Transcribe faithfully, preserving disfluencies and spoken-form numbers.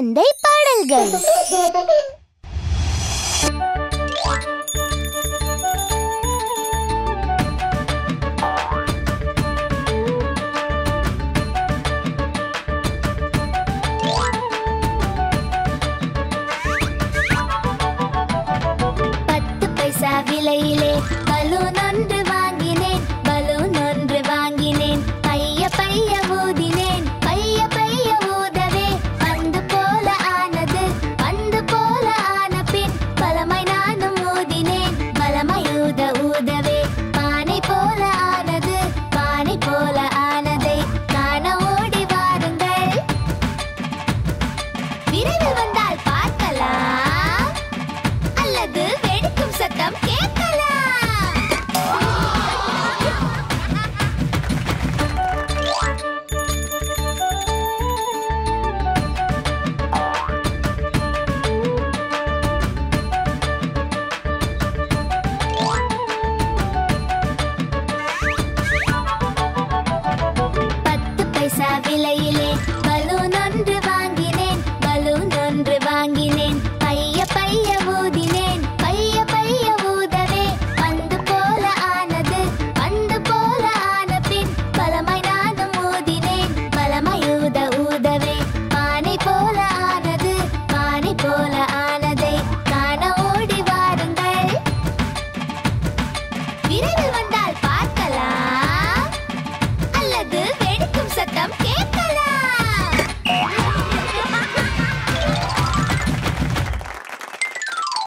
குழந்தை பாடல்கள்.